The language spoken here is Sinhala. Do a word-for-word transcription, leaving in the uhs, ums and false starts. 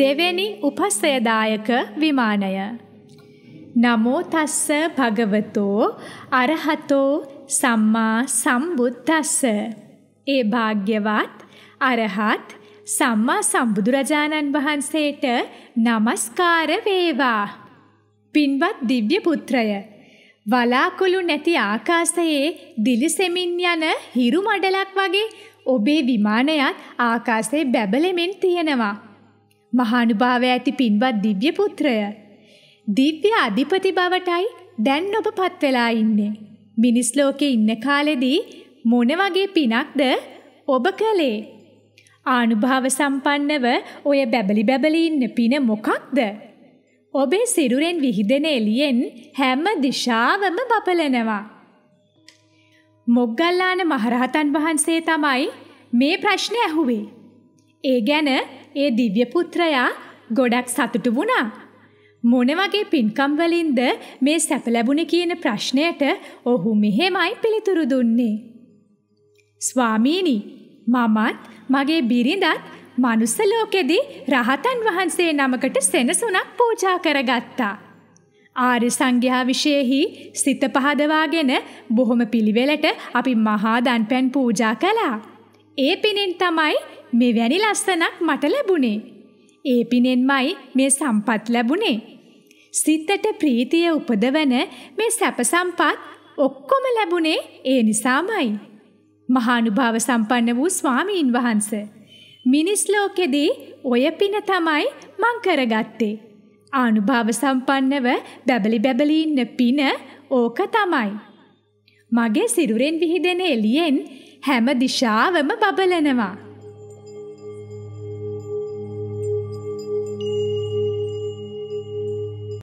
දෙවෙනි උපසයදායක විමානය. නමෝ තස්ස භගවතෝ අරහතෝ සම්මා සම්බුද්දස්ස. ඒ භාග්‍යවත් අරහත් සම්මා සම්බුදුරජාණන් වහන්සේට নমස්කාර වේවා. පින්වත් දිව්‍ය පුත්‍රය, වලාකුළු නැති ආකාශයේ දිලිසෙමින් යන හිරු මඩලක් වගේ ඔබේ විමානයත් ආකාශයේ බැබලෙමින් තියෙනවා. මහානුභාවය ඇති පින්වත් දිව්‍ය පුත්‍රය, දිව්‍ය අධිපති බවටයි දැන් ඔබ පත් වෙලා ඉන්නේ. මිනිස් ලෝකේ ඉන්න කාලෙදී මොන වගේ පිනක්ද ඔබ කළේ? ආනුභාව සම්පන්නව ඔය බැබලි බැබලි ඉන්න පින මොකක්ද? ඔබේ සිරුරෙන් විහිදෙන එළියෙන් හැම දිශාවම බබලනවා. මොග්ගල්ලාන මහරහතන් වහන්සේ තමයි මේ ප්‍රශ්නේ ඇහුවේ. ඒ ගැන ඒ දිව්‍ය පුත්‍රයා ගොඩක් සතුටු වුණා. මොන වගේ පින්කම් වලින්ද මේ සැප ලැබුණේ කියන ප්‍රශ්නයට ඔහු මෙහෙමයි පිළිතුරු දුන්නේ. ස්වාමීනි, මමත් මගේ බිරිඳත් මනුස්ස ලෝකෙදී රහතන් වහන්සේ නමකට සෙනසුණක් පූජා කරගත්තා. ආර්ය සංඝයා විශේෂෙහි සිත පහදවාගෙන බොහොම පිළිවෙලට අපි මහා දන්පැන් පූජා කළා. ඒ පිනෙන් තමයි මෙවැනි ලස්සනක් මට ලැබුණේ. ඒ පිනෙන්මයි මේ සම්පත් ලැබුණේ. සිතට ප්‍රීතිය උපදවන මේ සැප සම්පත් ඔක්කොම ලැබුණේ ඒ නිසාමයි. මහානුභාව සම්පන්න වූ ස්වාමීන් වහන්සේ, මිනිස් ලෝකෙදී ඔය පින තමයි මං කරගත්තේ. ආනුභාව සම්පන්නව බැබලි බැබලි ඉන්න පින ඕක තමයි. මගේ සිරුරෙන් විහිදෙන එළියෙන් හැම දිශාවම බබලනවා.